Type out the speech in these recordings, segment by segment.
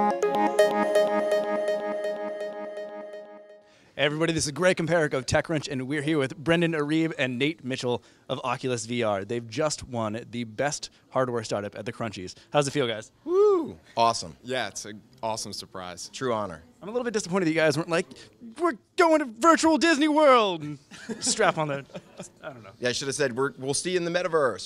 Hey everybody, this is Greg Kumparak of TechCrunch, and we're here with Brendan Iribe and Nate Mitchell of Oculus VR. They've just won the best hardware startup at the Crunchies. How's it feel, guys? Woo! Awesome. Yeah, it's an awesome surprise. True honor. I'm a little bit disappointed that you guys weren't like, we're going to virtual Disney World! And strap on the, I don't know. Yeah, I should have said, we'll see you in the metaverse.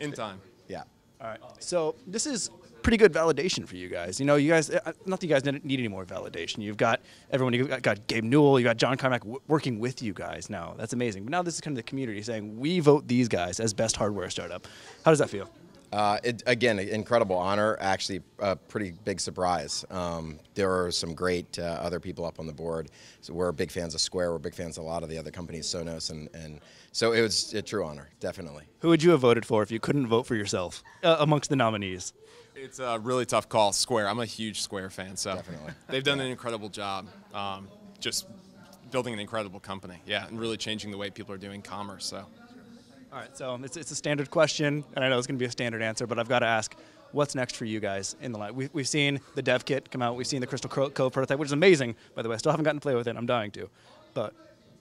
In time. Yeah. All right, so this is pretty good validation for you guys. You know, you guys, not that you guys need any more validation. You've got everyone, you've got Gabe Newell, you've got John Carmack working with you guys now. That's amazing. But now this is kind of the community saying, we vote these guys as best hardware startup. How does that feel? Again, an incredible honor, actually a pretty big surprise. There are some great other people up on the board. So we're big fans of Square, we're big fans of a lot of the other companies, Sonos, and so it was a true honor, definitely. Who would you have voted for if you couldn't vote for yourself amongst the nominees? It's a really tough call, Square. I'm a huge Square fan, so definitely. They've done an incredible job just building an incredible company, yeah, and really changing the way people are doing commerce, so. All right, so it's a standard question, and I know it's going to be a standard answer, but I've got to ask, what's next for you guys in the line? We've seen the dev kit come out. We've seen the Crystal Cove prototype, which is amazing, by the way. I still haven't gotten to play with it. I'm dying to. But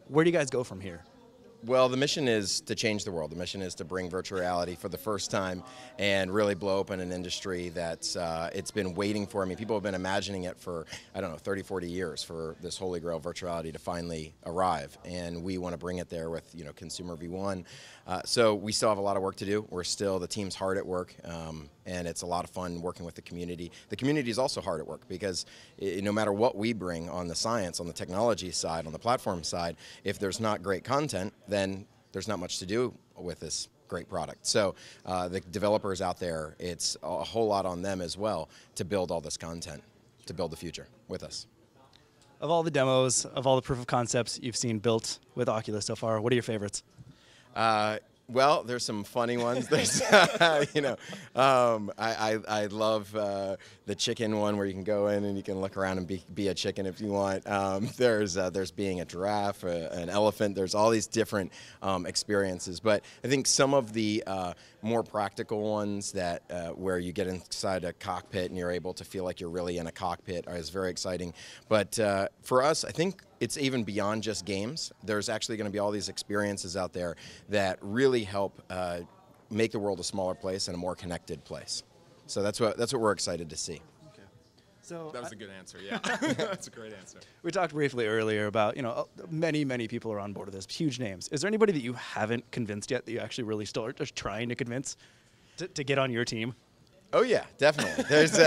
where do you guys go from here? Well, the mission is to change the world. The mission is to bring virtual reality for the first time and really blow open an industry that's it's been waiting for. I mean, people have been imagining it for, I don't know, 30, 40 years for this holy grail virtual reality to finally arrive. And we want to bring it there with, you know, Consumer V1. So we still have a lot of work to do. We're still, the team's hard at work. And it's a lot of fun working with the community. The community is also hard at work because no matter what we bring on the science, on the technology side, on the platform side, if there's not great content, then there's not much to do with this great product. So the developers out there, it's a whole lot on them as well to build all this content, to build the future with us. Of all the demos, of all the proof of concepts you've seen built with Oculus so far, what are your favorites? Well, there's some funny ones. There's, you know, I love the chicken one where you can go in and you can look around and be a chicken if you want. There's being a giraffe, an elephant. There's all these different experiences. But I think some of the more practical ones that where you get inside a cockpit and you're able to feel like you're really in a cockpit is very exciting. But for us, I think it's even beyond just games. There's actually going to be all these experiences out there that really help make the world a smaller place and a more connected place. So that's what we're excited to see. Okay. So that was a good answer. Yeah, that's a great answer. We talked briefly earlier about, you know, many people are on board with this, huge names. Is there anybody that you haven't convinced yet that you actually really still are just trying to convince to get on your team? Oh yeah, definitely. There's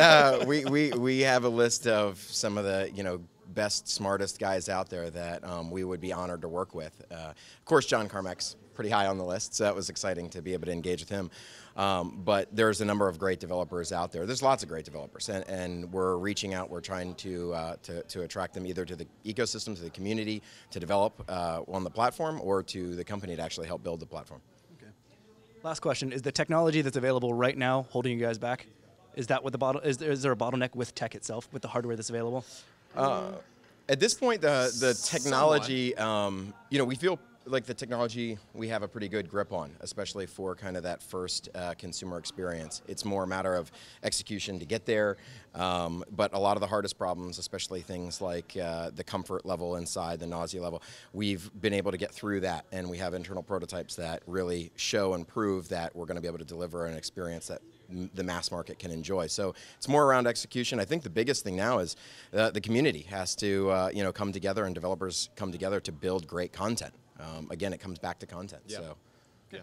we have a list of some of the, you know, best, smartest guys out there that we would be honored to work with. Of course, John Carmack's pretty high on the list, so that was exciting to be able to engage with him. But there's a number of great developers out there. There's lots of great developers, and we're reaching out. We're trying to attract them either to the ecosystem, to the community, to develop on the platform, or to the company to actually help build the platform. Okay. Last question, is the technology that's available right now holding you guys back? Is that what the is there a bottleneck with tech itself, with the hardware that's available? At this point, the technology, you know, we feel like the technology we have a pretty good grip on, especially for kind of that first consumer experience. It's more a matter of execution to get there, but a lot of the hardest problems, especially things like the comfort level inside, the nausea level, we've been able to get through that, and we have internal prototypes that really show and prove that we're going to be able to deliver an experience that the mass market can enjoy. So it's more around execution. I think the biggest thing now is the community has to you know, come together, and developers come together to build great content. Again, it comes back to content. Yeah. So, yeah.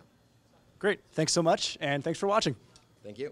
Great. Thanks so much, and thanks for watching. Thank you.